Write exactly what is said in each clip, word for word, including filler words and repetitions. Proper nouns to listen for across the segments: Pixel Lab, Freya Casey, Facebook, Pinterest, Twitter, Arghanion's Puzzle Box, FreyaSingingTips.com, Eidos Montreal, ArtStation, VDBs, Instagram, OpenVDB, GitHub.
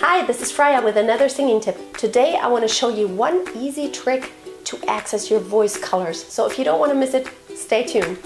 Hi, this is Freya with another singing tip. Today I want to show you one easy trick to access your voice colors. So if you don't want to miss it, stay tuned.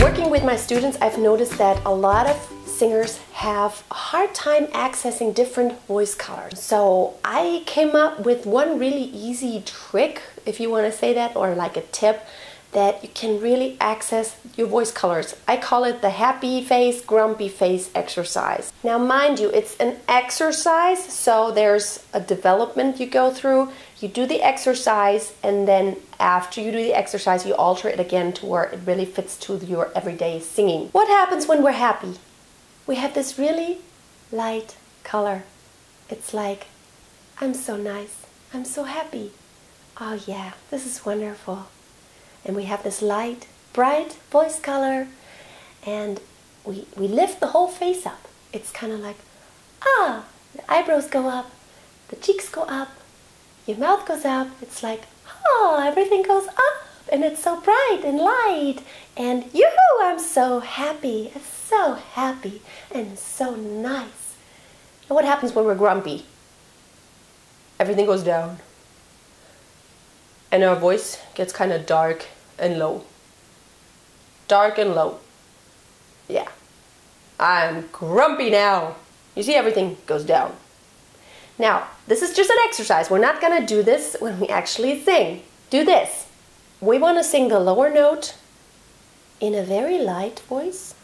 Working with my students, I've noticed that a lot of singers have a hard time accessing different voice colors. So I came up with one really easy trick, if you want to say that, or like a tip, that you can really access your voice colors. I call it the happy face, grumpy face exercise. Now mind you, it's an exercise, so there's a development you go through. You do the exercise, and then after you do the exercise, you alter it again to where it really fits to your everyday singing. What happens when we're happy? We have this really light color. It's like, I'm so nice, I'm so happy. Oh yeah, this is wonderful. And we have this light, bright voice color, and we, we lift the whole face up. It's kind of like, ah, the eyebrows go up, the cheeks go up, your mouth goes up. It's like, oh, everything goes up, and it's so bright and light, and yoo-hoo, I'm so happy, I'm so happy, and so nice. And what happens when we're grumpy? Everything goes down, and our voice gets kind of dark and low. Dark and low. Yeah. I'm grumpy now. You see, everything goes down. Now, this is just an exercise. We're not gonna do this when we actually sing. Do this. We wanna sing the lower note in a very light voice,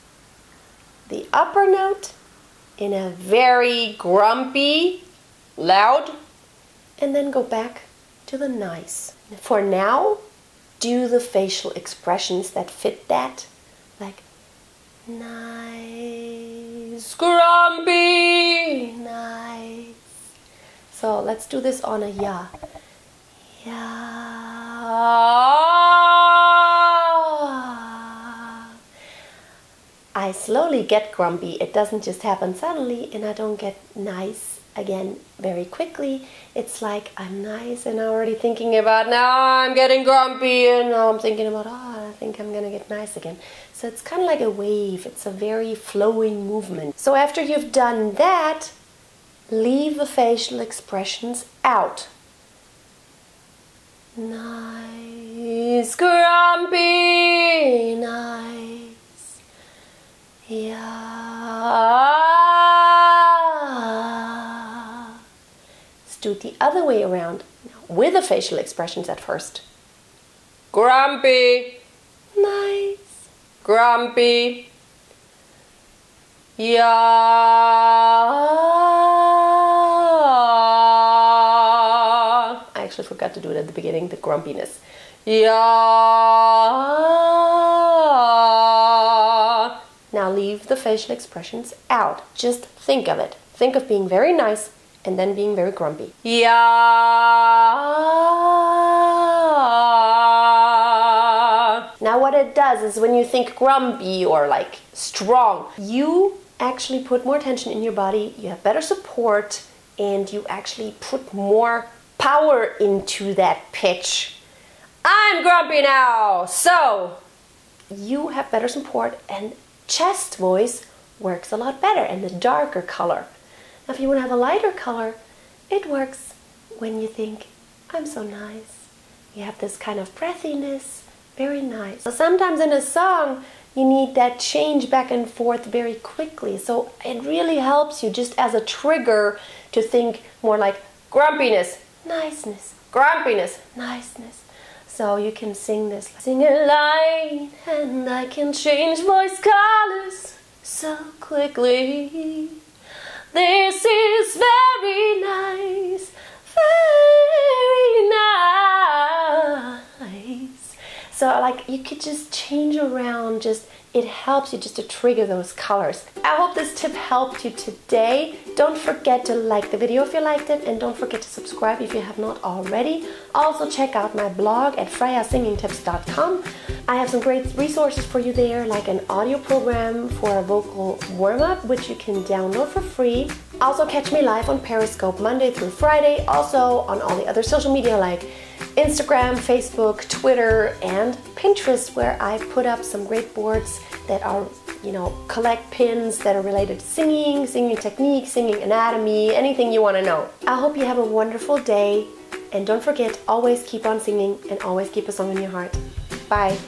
the upper note in a very grumpy, loud, and then go back to the nice. For now, do the facial expressions that fit that, like nice, grumpy, nice. So let's do this on a ya. Ya. I slowly get grumpy. It doesn't just happen suddenly, and I don't get nice again very quickly. It's like, I'm nice and I'm already thinking about, now I'm getting grumpy, and now I'm thinking about, oh, I think I'm gonna get nice again. So it's kind of like a wave. It's a very flowing movement. So after you've done that, leave the facial expressions out. Nice, grumpy, nice, yeah. Do it the other way around, with the facial expressions at first. Grumpy, nice, grumpy, yeah. I actually forgot to do it at the beginning, the grumpiness. Yeah. Now leave the facial expressions out. Just think of it. Think of being very nice, and then being very grumpy. Yeah. Now what it does is, when you think grumpy or like strong, you actually put more tension in your body, you have better support, and you actually put more power into that pitch. I'm grumpy now! So you have better support, and chest voice works a lot better, and the darker color. Now, if you want to have a lighter color, it works when you think, I'm so nice. You have this kind of breathiness, very nice. So sometimes in a song, you need that change back and forth very quickly. So it really helps you, just as a trigger, to think more like grumpiness, niceness, grumpiness, niceness. So you can sing this. Sing a line, and I can change voice colors so quickly. This is very nice, very nice. So like, you could just change around, just it helps you just to trigger those colors. I hope this tip helped you today. Don't forget to like the video if you liked it, and don't forget to subscribe if you have not already. Also check out my blog at Freya Singing Tips dot com. I have some great resources for you there, like an audio program for a vocal warm-up, which you can download for free. Also catch me live on Periscope Monday through Friday, also on all the other social media like Instagram, Facebook, Twitter, and Pinterest, where I put up some great boards that are you know, collect pins that are related to singing, singing technique, singing anatomy, anything you want to know. I hope you have a wonderful day, and don't forget, always keep on singing and always keep a song in your heart. Bye!